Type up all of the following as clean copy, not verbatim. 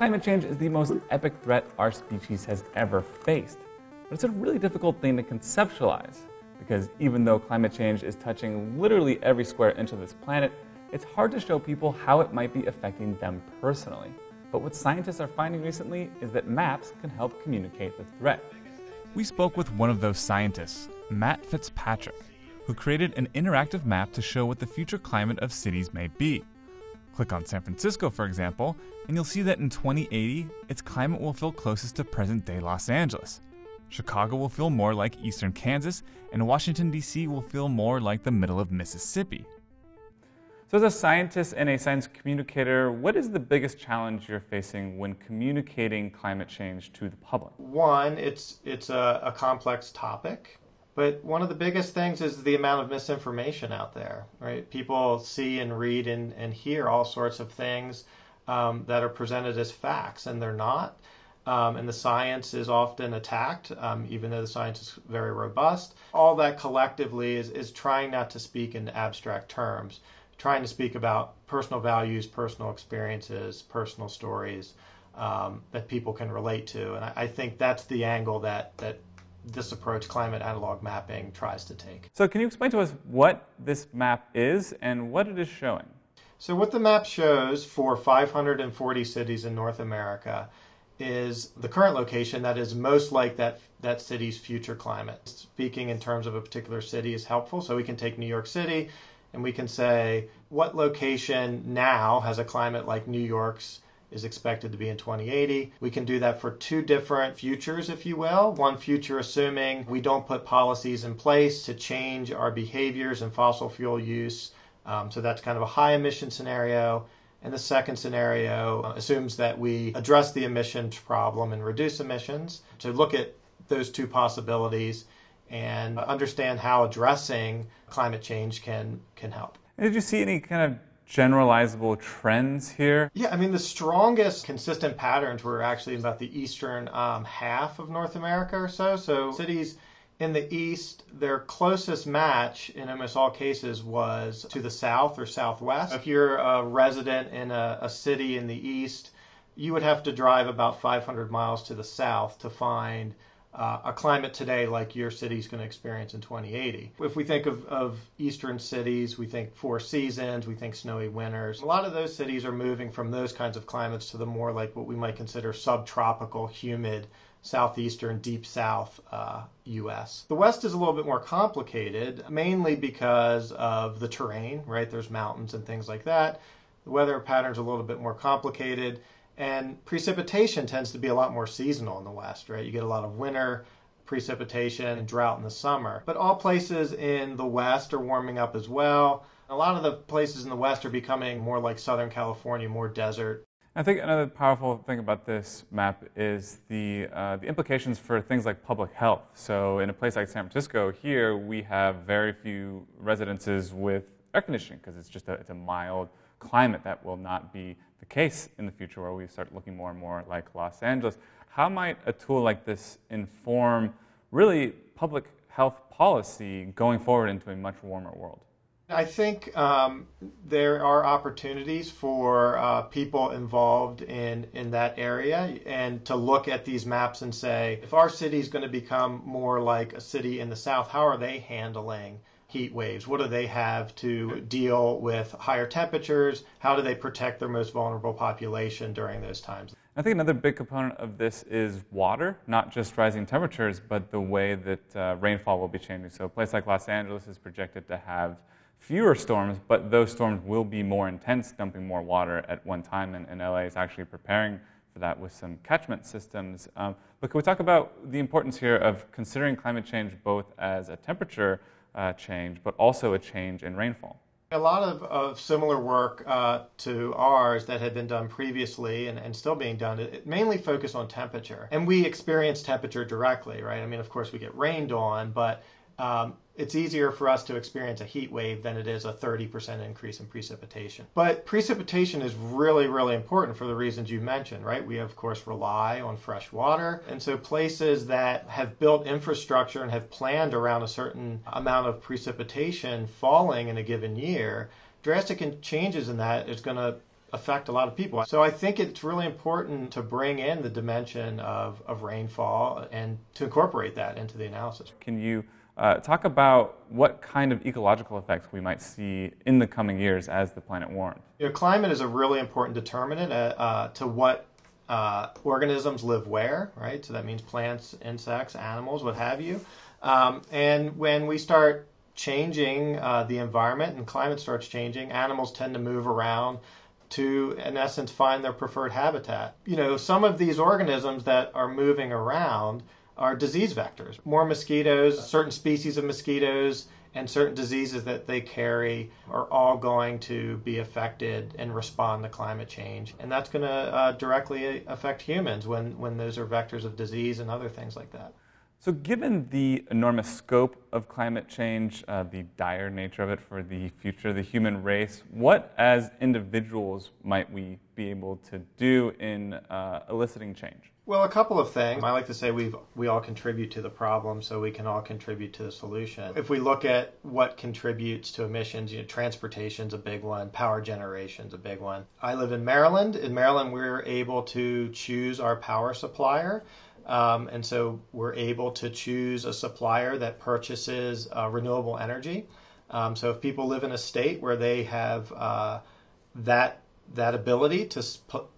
Climate change is the most epic threat our species has ever faced. But it's a really difficult thing to conceptualize, because even though climate change is touching literally every square inch of this planet, it's hard to show people how it might be affecting them personally. But what scientists are finding recently is that maps can help communicate the threat. We spoke with one of those scientists, Matt Fitzpatrick, who created an interactive map to show what the future climate of cities may be. Click on San Francisco, for example, and you'll see that in 2080, its climate will feel closest to present-day Los Angeles. Chicago will feel more like eastern Kansas, and Washington, D.C. will feel more like the middle of Mississippi. So as a scientist and a science communicator, what is the biggest challenge you're facing when communicating climate change to the public? One, it's a complex topic, but one of the biggest things is the amount of misinformation out there, right? People see and read and hear all sorts of things that are presented as facts, and they're not. And the science is often attacked, even though the science is very robust. All that collectively is trying not to speak in abstract terms, trying to speak about personal values, personal experiences, personal stories that people can relate to. And I think that's the angle that this approach, climate analog mapping, tries to take. So can you explain to us what this map is and what it is showing? So what the map shows for 540 cities in North America is the current location that is most like that city's future climate. Speaking in terms of a particular city is helpful, so we can take New York City and we can say what location now has a climate like New York's is expected to be in 2080. We can do that for two different futures, if you will. One future assuming we don't put policies in place to change our behaviors and fossil fuel use, so that's kind of a high emission scenario. And the second scenario assumes that we address the emissions problem and reduce emissions. To look at those two possibilities and understand how addressing climate change can help. And did you see any kind of generalizable trends here? Yeah, I mean, the strongest consistent patterns were actually about the eastern half of North America or so. So cities in the east, their closest match in almost all cases was to the south or southwest. If you're a resident in a city in the east, you would have to drive about 500 miles to the south to find a climate today like your city's going to experience in 2080. If we think of eastern cities, we think four seasons, we think snowy winters. A lot of those cities are moving from those kinds of climates to the more like what we might consider subtropical, humid, southeastern, deep south U.S. The West is a little bit more complicated, mainly because of the terrain, right? There's mountains and things like that. The weather patterns are a little bit more complicated, and precipitation tends to be a lot more seasonal in the West, right? You get a lot of winter precipitation and drought in the summer. But all places in the West are warming up as well. A lot of the places in the West are becoming more like Southern California, more desert. I think another powerful thing about this map is the implications for things like public health. So in a place like San Francisco here, we have very few residences with air conditioning because it's just it's a mild climate. That will not be the case in the future where we start looking more and more like Los Angeles. How might a tool like this inform really public health policy going forward into a much warmer world? I think there are opportunities for people involved in that area and to look at these maps and say, if our city is going to become more like a city in the South, how are they handling heat waves? What do they have to deal with higher temperatures? How do they protect their most vulnerable population during those times? I think another big component of this is water, not just rising temperatures, but the way that rainfall will be changing. So a place like Los Angeles is projected to have fewer storms, but those storms will be more intense, dumping more water at one time, and LA is actually preparing for that with some catchment systems. But can we talk about the importance here of considering climate change both as a temperature change, but also a change in rainfall? A lot of similar work to ours that had been done previously and still being done, it mainly focused on temperature. And we experience temperature directly, right? I mean, of course, we get rained on, but it's easier for us to experience a heat wave than it is a 30% increase in precipitation. But precipitation is really, really important for the reasons you mentioned, right? We, of course, rely on fresh water. And so places that have built infrastructure and have planned around a certain amount of precipitation falling in a given year, drastic changes in that is going to affect a lot of people. So I think it's really important to bring in the dimension of rainfall and to incorporate that into the analysis. Can you talk about what kind of ecological effects we might see in the coming years as the planet warms? You know, climate is a really important determinant to what organisms live where, right? So that means plants, insects, animals, what have you. And when we start changing the environment and climate starts changing, animals tend to move around to, in essence, find their preferred habitat. You know, some of these organisms that are moving around are disease vectors. More mosquitoes, certain species of mosquitoes, and certain diseases that they carry are all going to be affected and respond to climate change. And that's going to directly affect humans when those are vectors of disease and other things like that. So given the enormous scope of climate change, the dire nature of it for the future of the human race, what as individuals might we be able to do in eliciting change? Well, a couple of things. I like to say we all contribute to the problem, so we can all contribute to the solution. If we look at what contributes to emissions, you know, transportation's a big one, power generation's a big one. I live in Maryland. In Maryland, we're able to choose our power supplier. And so we're able to choose a supplier that purchases renewable energy. So if people live in a state where they have that ability to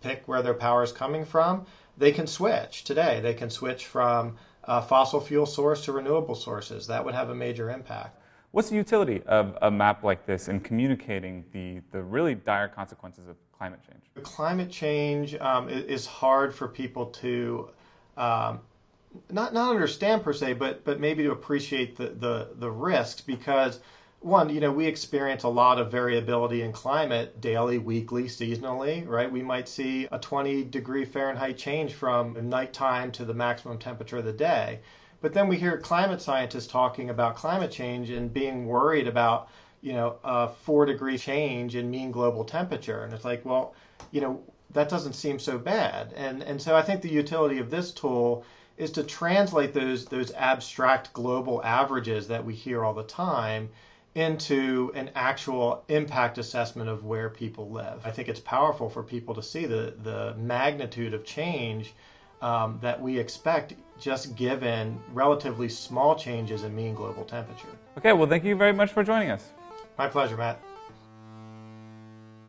pick where their power is coming from, they can switch today. They can switch from a fossil fuel source to renewable sources. That would have a major impact. What's the utility of a map like this in communicating the really dire consequences of climate change? Climate change is hard for people to not understand per se, but maybe to appreciate the risks, because one, you know, we experience a lot of variability in climate daily, weekly, seasonally, right? We might see a 20-degree Fahrenheit change from nighttime to the maximum temperature of the day. But then we hear climate scientists talking about climate change and being worried about, you know, a 4-degree change in mean global temperature. And it's like, well, you know, that doesn't seem so bad. And so I think the utility of this tool is to translate those abstract global averages that we hear all the time into an actual impact assessment of where people live. I think it's powerful for people to see the magnitude of change that we expect just given relatively small changes in mean global temperature. Okay, well, thank you very much for joining us. My pleasure, Matt.